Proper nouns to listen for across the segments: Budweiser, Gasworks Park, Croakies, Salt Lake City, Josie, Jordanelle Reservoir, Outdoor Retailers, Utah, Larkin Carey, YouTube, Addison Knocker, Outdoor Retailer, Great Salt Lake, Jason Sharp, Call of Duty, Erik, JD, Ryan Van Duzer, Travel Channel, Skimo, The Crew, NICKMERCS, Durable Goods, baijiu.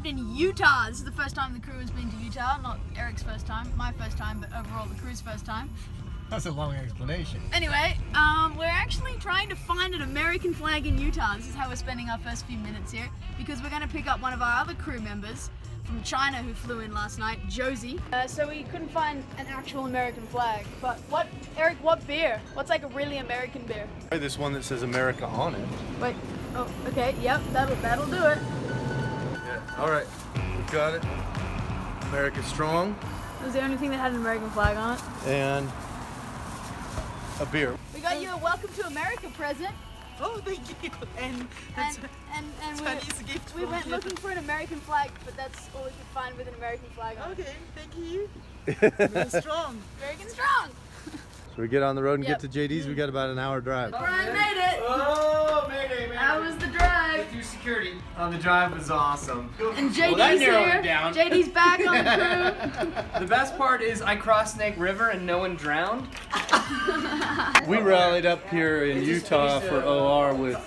arrived in Utah. This is the first time the crew has been to Utah. Not Eric's first time, my first time, but overall the crew's first time. That's a long explanation. Anyway, we're actually trying to find an American flag in Utah. This is how we're spending our first few minutes here, because we're going to pick up one of our other crew members from China who flew in last night, Josie. So we couldn't find an actual American flag. But what, Eric, what beer? What's like a really American beer? Probably this one that says America on it. Wait, oh, okay, yep, that'll do it. Yeah, all right, we've got it. America Strong. It was the only thing that had an American flag on it. And a beer. We got you a Welcome to America present. Oh, thank you. And that's and Chinese gift. We went looking for an American flag, but that's all we could find with an American flag on. Okay, thank you. American Strong. American Strong. So we get on the road and get to JD's. We got about an hour drive. Brian made it. Oh, Mayday, man. How was the drive? Through security. The drive was awesome. And JD's here. Down. JD's back on the crew. The best part is I crossed Snake River and no one drowned. We rallied up here in Utah for OR with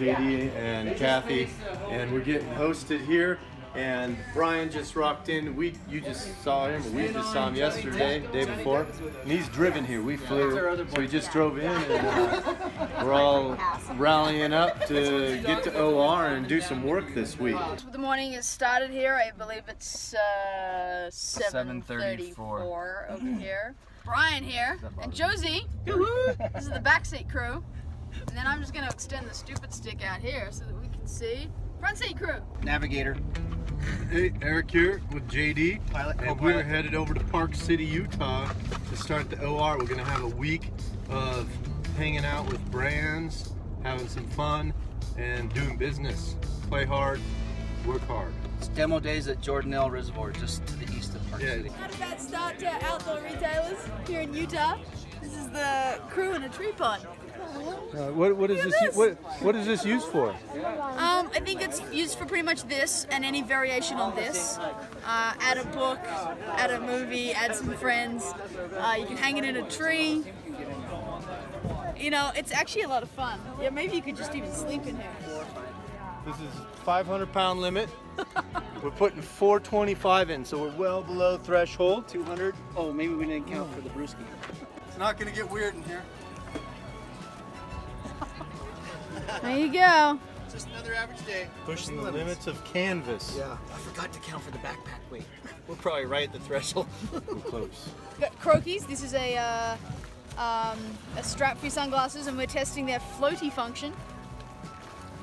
JD and Kathy, and we're getting hosted here. And Brian just rocked in. You just saw him. We just saw him yesterday, day before. And he's driven here. We flew, so he just drove in. And we're all rallying up to get to OR and do some work this week. The morning has started here. I believe it's 7:34 over here. Brian here and Josie. This is the backseat crew. And then I'm just gonna extend the stupid stick out here so that we can see front seat crew. Navigator. Hey, Eric here with JD. Pilot. And we're headed over to Park City, Utah to start the OR. We're gonna have a week of hanging out with brands, having some fun, and doing business. Play hard, work hard. It's demo days at Jordanelle Reservoir, just to the east of Park City. Not a bad start to Outdoor Retailers here in Utah. This is the crew in a tree pot. What is this used for? I think it's used for pretty much this and any variation on this. Add a book, add a movie, add some friends. You can hang it in a tree. You know, it's actually a lot of fun. Yeah, maybe you could just even sleep in here. This is 500-pound limit. We're putting 425 in, so we're well below threshold. 200. Oh, maybe we didn't count for the brewski. It's not going to get weird in here. There you go. Just another average day. Pushing the limits of canvas. Yeah. I forgot to count for the backpack weight. We're probably right at the threshold. We're close. We've got Croakies. This is a strap for your sunglasses, and we're testing their floaty function.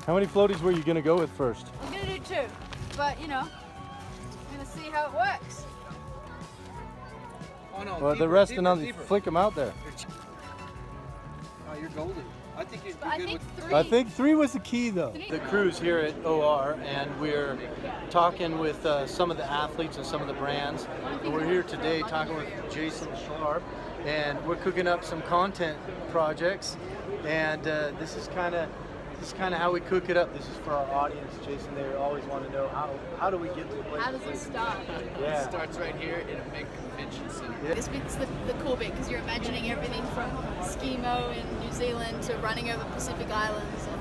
How many floaties were you going to go with first? I'm going to do two, but you know, I'm going to see how it works. Oh, no, well, they're resting on the, flick them out there. Oh, you're golden. I think, three was the key, though. The crew's here at OR, and we're talking with some of the athletes and some of the brands. And we're here today talking with Jason Sharp, and we're cooking up some content projects. And this is kind of how we cook it up. This is for our audience, Jason. They always want to know how do we get to the place? How does it start? Yeah. It starts right here in a big convention center. Yeah. This bit's the cool bit because you're imagining everything from Skimo in New Zealand to running over Pacific Islands. And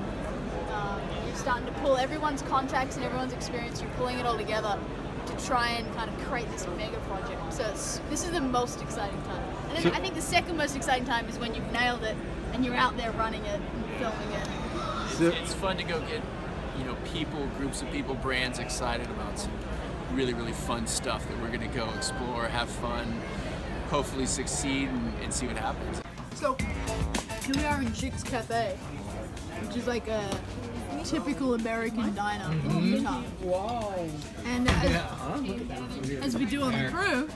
you're starting to pull everyone's contacts and everyone's experience. You're pulling it all together to try and kind of create this mega project. So this is the most exciting time. And I think the second most exciting time is when you've nailed it and you're out there running it and filming it. It's fun to go get, you know, people, groups of people, brands excited about some really, really fun stuff that we're going to go explore, have fun, hopefully succeed, and see what happens. So, here we are in Chick's Cafe, which is like a typical American diner in Utah. Wow. And as we do on the crew,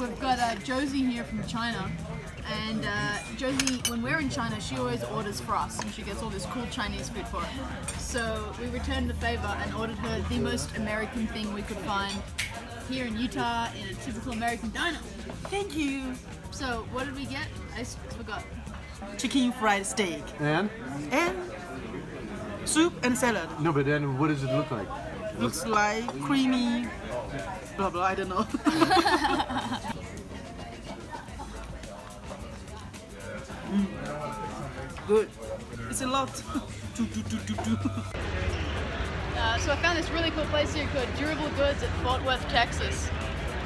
we've got Josie here from China, and Josie, when we're in China, she always orders for us, and she gets all this cool Chinese food for it. So we returned the favor and ordered her the most American thing we could find here in Utah in a typical American diner. Thank you! So what did we get? I forgot. Chicken fried steak. And? And soup and salad. No, but then what does it look like? Looks like creamy, blah blah, I don't know. Good. It's a lot. So I found this really cool place here called Durable Goods at Fort Worth, Texas.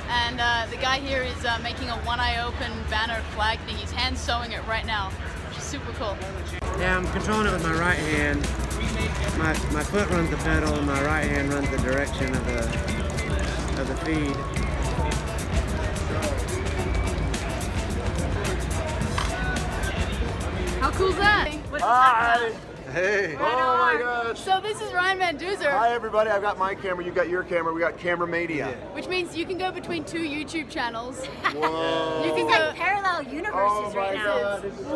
And the guy here is making a one-eye-open banner flag thing. He's hand-sewing it right now, which is super cool. Yeah, I'm controlling it with my right hand. My foot runs the pedal, and my right hand runs the direction of the feed. How cool is that? Hi! Hey! Right oh my gosh! So this is Ryan Van Duzer. Hi everybody, I've got my camera, you got your camera, we got Camera Mania. Yeah. Which means you can go between two YouTube channels. Whoa! You can go like parallel universes right now. Oh my god, this is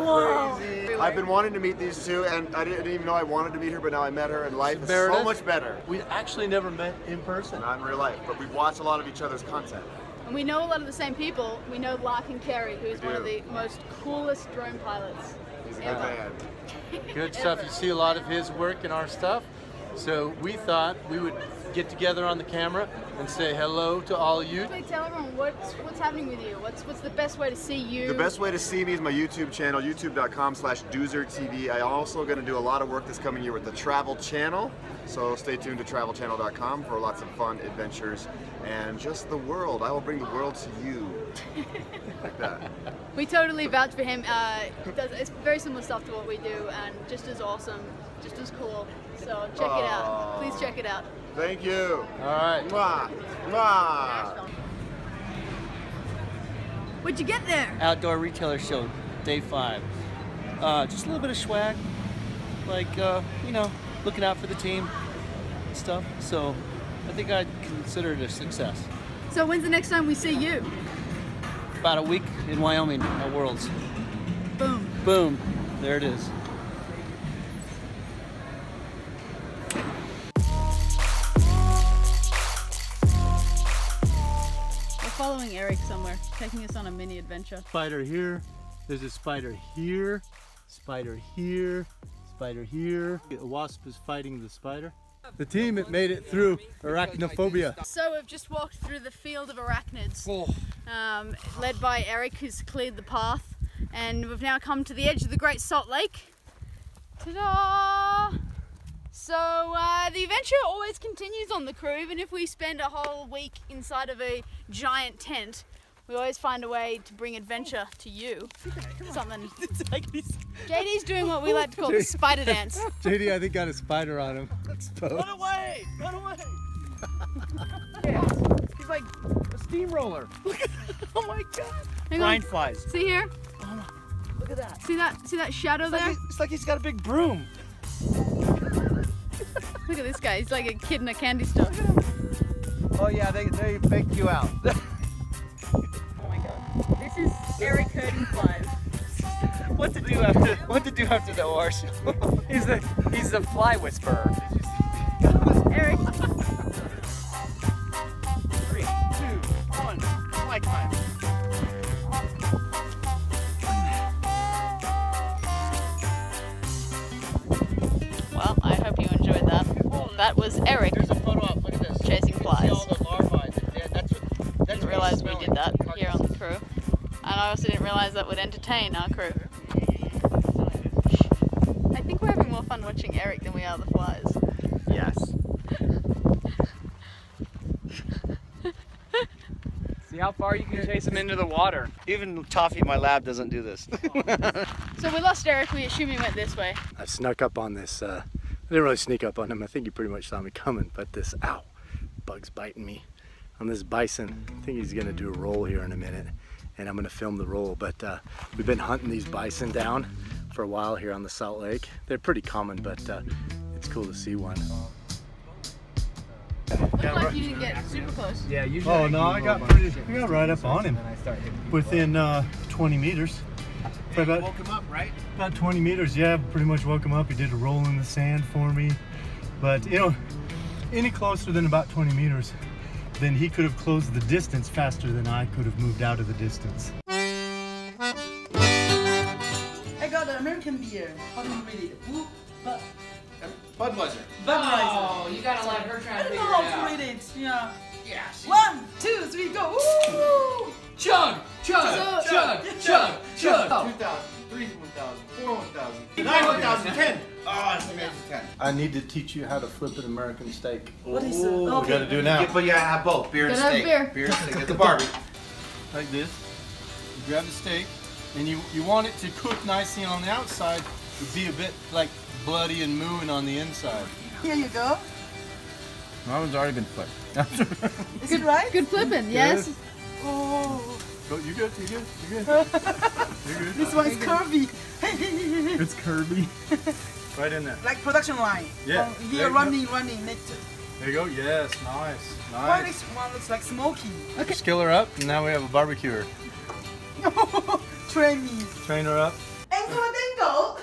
crazy. I've been wanting to meet these two, and I didn't even know I wanted to meet her, but now I met her, and life is so much better. We actually never met in person. Not in real life, but we've watched a lot of each other's content. And we know a lot of the same people. We know Larkin Carey, who is one of the most coolest drone pilots. He's a good man. Good stuff. You see a lot of his work in our stuff. So we thought we would get together on the camera and say hello to all you. Tell everyone what's happening with you. What's the best way to see you? The best way to see me is my YouTube channel, youtube.com/doozer TV. I'm also going to do a lot of work this coming year with the Travel Channel. So stay tuned to travelchannel.com for lots of fun adventures and just the world. I will bring the world to you. Like that. We totally vouch for him. It's very similar stuff to what we do, and just as awesome, just as cool. So check it out. Please check it out. Thank you. All right. Mwah. Mwah. What'd you get there? Outdoor Retailer Show, day 5. Just a little bit of swag, like you know, looking out for the team and stuff. So I think I'd consider it a success. So when's the next time we see you? About a week in Wyoming at Worlds. Boom. Boom. There it is. We're following Eric somewhere, taking us on a mini adventure. Spider here. There's a spider here. Spider here. Spider here. A wasp is fighting the spider. The team that made it through arachnophobia. So we've just walked through the field of arachnids, led by Eric, who's cleared the path, and we've now come to the edge of the Great Salt Lake. Ta-da! So the adventure always continues on the crew, even if we spend a whole week inside of a giant tent. We always find a way to bring adventure to you. Something. JD's doing what we like to call the spider dance. JD, I think, got a spider on him. Run away! Run away! Yes. He's like a steamroller. Look at that. Oh my god! Blind flies. See here? Oh my. Look at that. See that? See that shadow there? Like it's like he's got a big broom. Look at this guy. He's like a kid in a candy store. Oh yeah, they faked you out. This is Eric herding flies. What to do after the OR show? he's the fly whisperer. Eric. 3, 2, 1, fly climb. Well, I hope you enjoyed that. That was Eric. There's a photo up. Look at this. Chasing flies. All the larvae. That's didn't realize we did that here on the crew. And I also didn't realize that would entertain our crew. I think we're having more fun watching Eric than we are the flies. Yes. See how far you can chase them into the water. Even Toffee, my lab, doesn't do this. So we lost Eric, we assume he went this way. I snuck up on this, I didn't really sneak up on him, I think he pretty much saw me coming, but this, ow, bug's biting me on this bison. I think he's gonna do a roll here in a minute. And I'm gonna film the roll, but we've been hunting these bison down for a while here on the Salt Lake. They're pretty common, but it's cool to see one. Looked like you didn't get super close. Yeah, usually. Oh no, I got right up on him. Within 20 meters. You woke him up, right? About 20 meters, yeah. Pretty much woke him up. He did a roll in the sand for me, but you know, any closer than about 20 meters. Then he could have closed the distance faster than I could have moved out of the distance. I got an American beer. How do you read it? Budweiser. Oh, you gotta let her try to figure it out. I don't know how to read it. Yeah. Yeah. 1, 2, 3, go. Woo! Chug, chug, chug, chug, chug. 2,000, 3,000, 4,000, 9,000, 10. Oh, it's an extra 10. I need to teach you how to flip an American steak. What is it? Okay. We gotta do now. Yeah, but yeah, I have both. Beer and steak. Beer and steak at the barbie. Like this. You grab the steak, and you want it to cook nicely on the outside, but be a bit like bloody and mooing on the inside. Here you go. That one's already been flipped. Is it right? Good flipping, yes. Good. Oh. You good? You good? You good? You're good. This one's curvy. It's curvy. Right in there. Like production line. Yeah. Here, running. There you go. Yes, nice. Nice. This one looks like smoky. Okay. Just kill her up, and now we have a barbecuer. Train me. Train her up. Engo-dingo.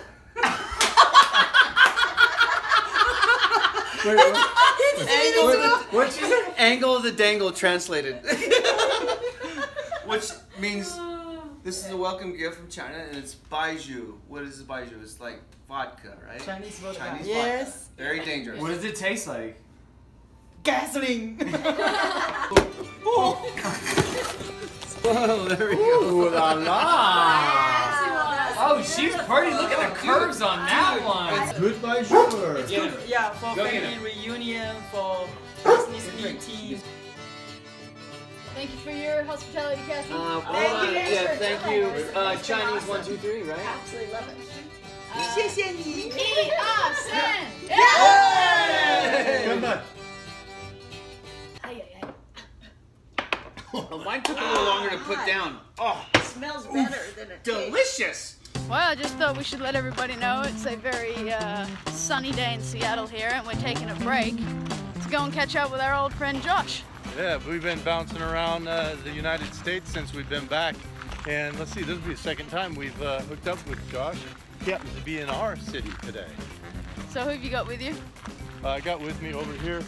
Wait, what? Angle of the dangle translated. Which means this is a welcome gift from China, and it's baijiu. What is baijiu? It's like vodka, right? Chinese vodka. Chinese yes. Vodka. Very dangerous. What does it taste like? Gasoline. Oh, there we go. Ooh, la la. Oh, she's pretty. Look at the curves on that one. It's good baijiu. It's good. Yeah, for family reunion, for business meetings. Thank you for your hospitality, Cassie. Thank you. Chinese 1, 2, 3, right? Absolutely love it. 谢谢你. 1, 2, 3. Yay! Good luck. Mine took a little longer to put down. Oh, it smells better than it tastes. Delicious. Well, I just thought we should let everybody know it's a very sunny day in Seattle here, and we're taking a break to go and catch up with our old friend Josh. Yeah, we've been bouncing around the United States since we've been back. And let's see, this will be the second time we've hooked up with Josh. He happens to be in our city today. So who have you got with you? I got with me over here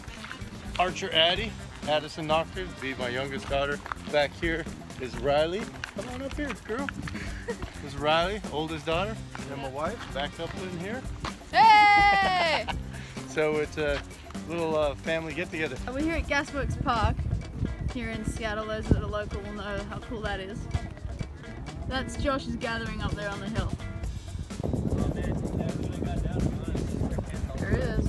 Archer Addie, Addison Knocker, be my youngest daughter. Back here is Riley. Come on up here, girl. This is Riley, oldest daughter, and my wife, back up in here. Hey! So it's a little family get-together. We're here at Gasworks Park here in Seattle. Those that are local will know how cool that is. That's Josh's gathering up there on the hill. There it is.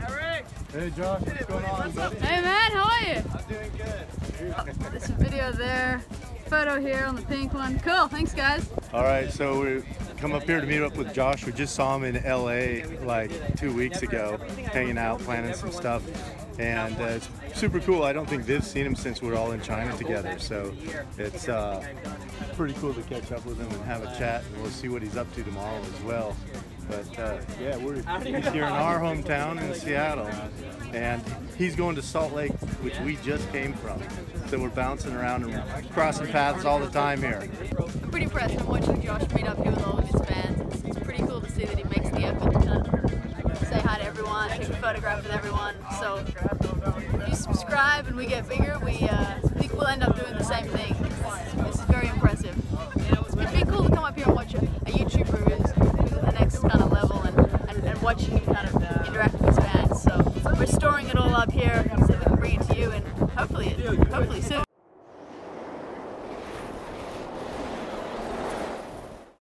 Alright. Hey Josh, what's going on? Hey man, how are you? I'm doing good. Oh, there's a video there, photo here on the pink one. Cool, thanks guys. Alright, so we're come up here to meet up with Josh. We just saw him in LA like 2 weeks ago, hanging out, planning some stuff, and it's super cool. I don't think Viv's seen him since we're all in China together, so it's pretty cool to catch up with him and have a chat, and we'll see what he's up to tomorrow as well. But yeah, he's here in our hometown in Seattle, and he's going to Salt Lake, which we just came from. So we're bouncing around and crossing paths all the time here. I'm pretty impressed. I'm watching Josh meet up here with all of his fans. It's pretty cool to see that he makes the effort to say hi to everyone, take a photograph with everyone. So if you subscribe and we get bigger, we think we'll end up doing the same thing. This is very impressive. It'd be cool to come up here and watch a YouTuber who's at the next kind of level and watching him kind of interact with his fans. So we're storing it all up here so we can bring it to you and hopefully soon.